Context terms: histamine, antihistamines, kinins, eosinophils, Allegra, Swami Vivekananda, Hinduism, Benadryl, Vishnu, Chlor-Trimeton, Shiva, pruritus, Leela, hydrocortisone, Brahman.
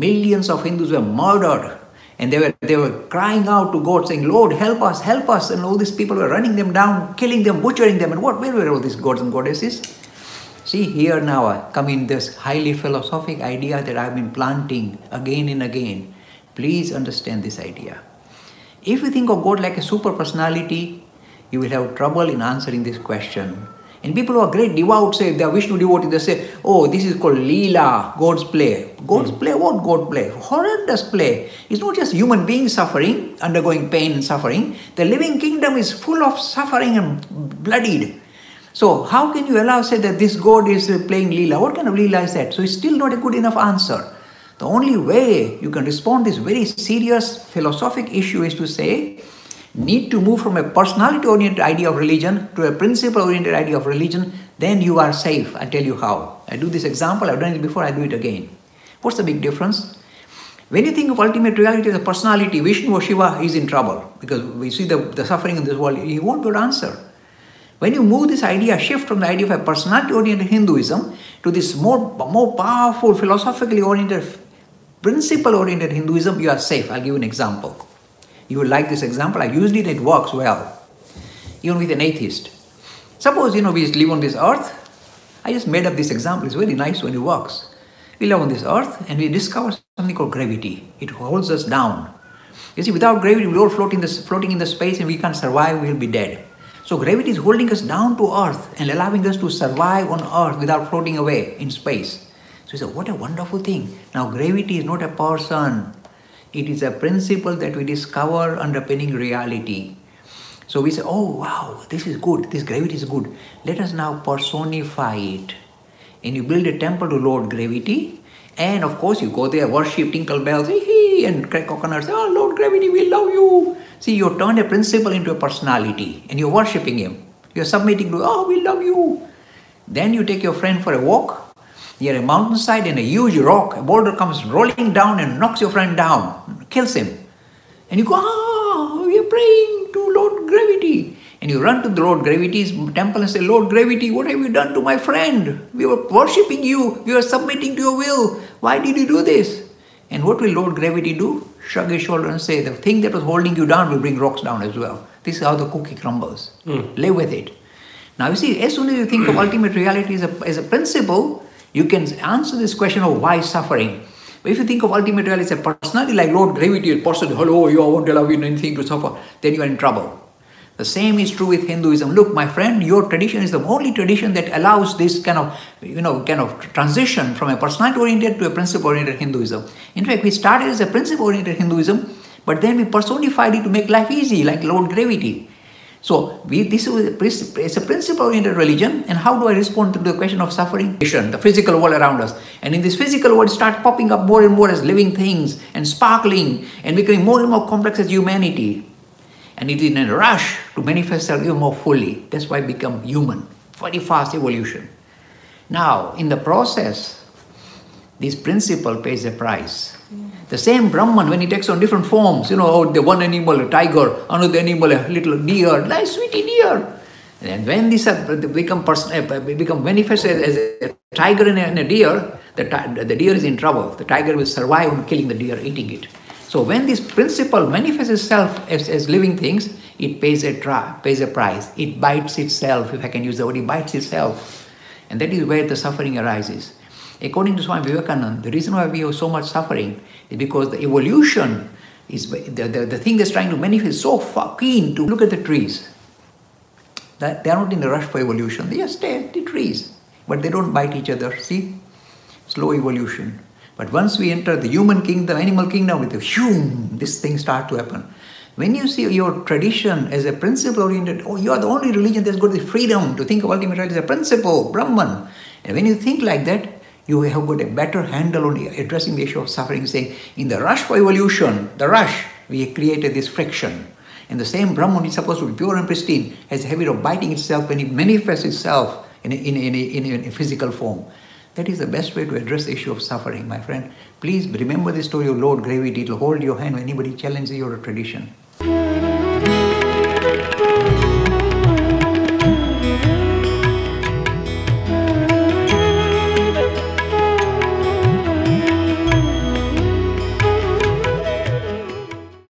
millions of Hindus were murdered, and they were crying out to God, saying, Lord, help us, help us. And all these people were running them down, killing them, butchering them. And where were all these gods and goddesses? See, here now I come in this highly philosophic idea that I've been planting again and again. Please understand this idea. If you think of God like a super personality, you will have trouble in answering this question. And people who are great devout say, they are Vishnu devotees, they say, oh, this is called Leela, God's play. God's play? What God play? Horrendous play. It's not just human beings suffering, undergoing pain and suffering. The living kingdom is full of suffering and bloodied. So how can you allow, say, that this God is playing Leela? What kind of Leela is that? So it's still not a good enough answer. The only way you can respond to this very serious philosophic issue is to say, need to move from a personality-oriented idea of religion to a principle-oriented idea of religion, then you are safe. I'll tell you how. I do this example, I've done it before, I do it again. What's the big difference? When you think of ultimate reality as a personality, Vishnu or Shiva is in trouble because we see the suffering in this world, he won't be able to answer. When you move this idea, shift from the idea of a personality-oriented Hinduism to this more powerful, philosophically oriented, principle-oriented Hinduism, you are safe. I'll give you an example. You will like this example. I used it, it works well. Even with an atheist. Suppose, we live on this earth. I just made up this example. It's very nice when it works. We live on this earth and we discover something called gravity. It holds us down. You see, without gravity, we're all floating in the space and we can't survive, we'll be dead. So gravity is holding us down to earth and allowing us to survive on earth without floating away in space. So you say, what a wonderful thing. Now, gravity is not a person. It is a principle that we discover underpinning reality. So we say, oh wow, this is good, this gravity is good. Let us now personify it. And you build a temple to Lord Gravity. And of course you go there, worship, tinkle bells, and crack coconuts. Oh, Lord Gravity, we love you. See, you turn a principle into a personality and you're worshipping him. You're submitting to, oh, we love you. Then you take your friend for a walk. Near a mountainside and a huge rock, a boulder comes rolling down and knocks your friend down, kills him. And you go, ah, we are praying to Lord Gravity. And you run to the Lord Gravity's temple and say, Lord Gravity, what have you done to my friend? We were worshipping you. We were submitting to your will. Why did you do this? And what will Lord Gravity do? Shrug his shoulder and say, the thing that was holding you down will bring rocks down as well. This is how the cookie crumbles. Live with it. Now, you see, as soon as you think of ultimate reality as a principle, you can answer this question of why suffering. But if you think of ultimate reality as a personality, like Lord Gravity, a person, hello, you won't allow you anything to suffer, then you are in trouble. The same is true with Hinduism. Look, my friend, your tradition is the only tradition that allows this kind of transition from a personality-oriented to a principle-oriented Hinduism. In fact, we started as a principle-oriented Hinduism, but then we personified it to make life easy, like Lord Gravity. So, it's a principle-oriented religion, and how do I respond to the question of suffering? The physical world around us. And in this physical world, start popping up more and more as living things, and sparkling, and becoming more and more complex as humanity. And it is in a rush to manifest itself even more fully. That's why we become human. Very fast evolution. Now, in the process, this principle pays a price. The same Brahman, when he takes on different forms, the one animal, a tiger, another animal, a little deer, like sweetie deer. And when these become manifested as a tiger and a deer, the deer is in trouble. The tiger will survive on killing the deer, eating it. So when this principle manifests itself as living things, it pays a price. It bites itself, if I can use the word, it bites itself. And that is where the suffering arises. According to Swami Vivekananda, the reason why we have so much suffering is because the evolution is the thing that's trying to manifest is so keen to look at the trees. That they are not in a rush for evolution. They just stay at the trees, but they don't bite each other. See, slow evolution. But once we enter the human kingdom, animal kingdom, with the hum, this thing starts to happen. When you see your tradition as a principle-oriented, oh, you are the only religion that's got the freedom to think of ultimate reality as a principle, Brahman. And when you think like that, you have got a better handle on addressing the issue of suffering, saying, in the rush for evolution, we created this friction. And the same Brahman is supposed to be pure and pristine, has a habit of biting itself when it manifests itself in a physical form. That is the best way to address the issue of suffering, my friend. Please remember the story of Lord Gravity. It will hold your hand when anybody challenges your tradition.